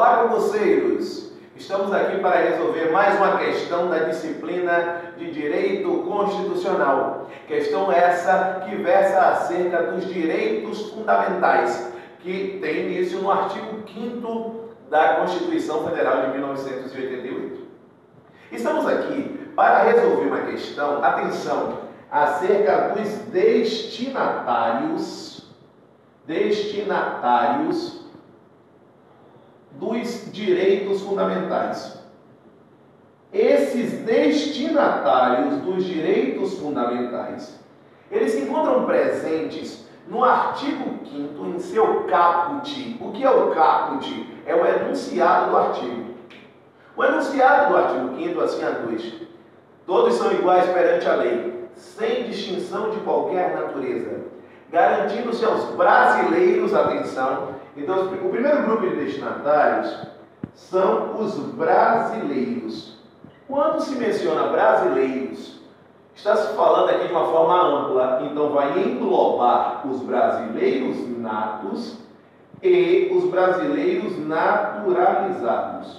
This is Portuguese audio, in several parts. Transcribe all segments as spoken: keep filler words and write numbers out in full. Olá, concurseiros! Estamos aqui para resolver mais uma questão da disciplina de Direito Constitucional. Questão essa que versa acerca dos direitos fundamentais, que tem início no artigo quinto da Constituição Federal de mil novecentos e oitenta e oito. Estamos aqui para resolver uma questão, atenção, acerca dos destinatários, destinatários, dos direitos fundamentais. Esses destinatários dos direitos fundamentais, eles se encontram presentes no artigo quinto, em seu caput. O que é o caput? É o enunciado do artigo. O enunciado do artigo quinto, assim aduz: todos são iguais perante a lei, sem distinção de qualquer natureza, garantindo-se aos brasileiros, atenção. Então, o primeiro grupo de destinatários são os brasileiros. Quando se menciona brasileiros, está se falando aqui de uma forma ampla. Então, vai englobar os brasileiros natos e os brasileiros naturalizados.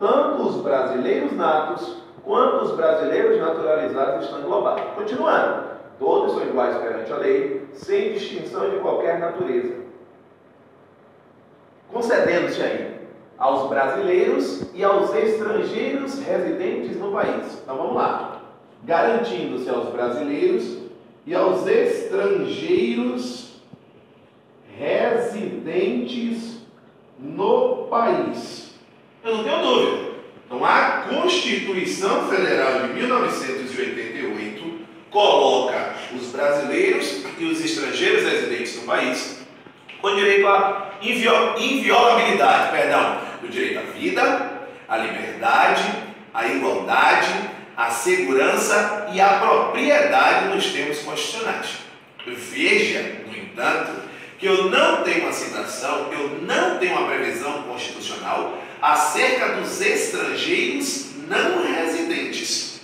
Tanto os brasileiros natos quanto os brasileiros naturalizados estão englobados. Continuando, todos são iguais perante a lei, sem distinção de qualquer natureza, concedendo-se aí aos brasileiros e aos estrangeiros residentes no país. Então vamos lá. Garantindo-se aos brasileiros e aos estrangeiros residentes no país. Eu não tenho dúvida. Então a Constituição Federal de mil novecentos e oitenta e oito coloca os brasileiros e os estrangeiros residentes no país com direito à inviolabilidade, perdão, do direito à vida, à liberdade, à igualdade, à segurança e à propriedade nos termos constitucionais. Veja, no entanto, que eu não tenho uma citação, eu não tenho uma previsão constitucional acerca dos estrangeiros não residentes.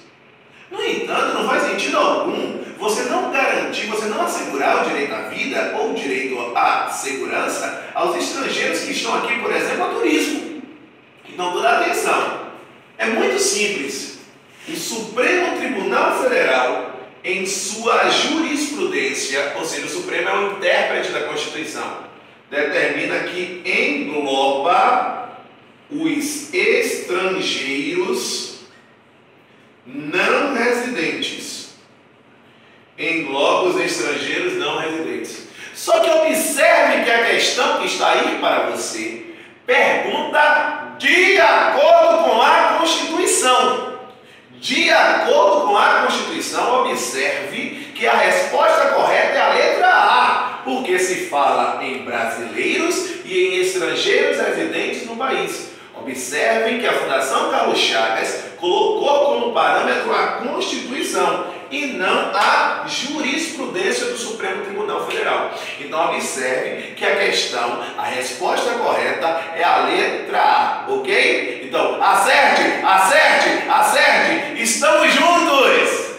No entanto, não faz sentido algum você não garantir, você não assegurar o direito à vida ou o direito à segurança aos estrangeiros que estão aqui, por exemplo, a turismo. Então, toda atenção. É muito simples. O Supremo Tribunal Federal, em sua jurisprudência, ou seja, o Supremo é o intérprete da Constituição, determina que engloba os estrangeiros não residentes. Engloba os estrangeiros não residentes. Só que observe que a questão que está aí para você pergunta de acordo com a Constituição. De acordo com a Constituição, observe que a resposta correta é a letra A, porque se fala em brasileiros e em estrangeiros residentes no país. Observem que a Fundação Carlos Chagas colocou como parâmetro a Constituição e não a jurisprudência do Supremo Tribunal Federal. Então observe que a questão, a resposta correta é a letra A, ok? Então acerte, acerte, acerte! Estamos juntos!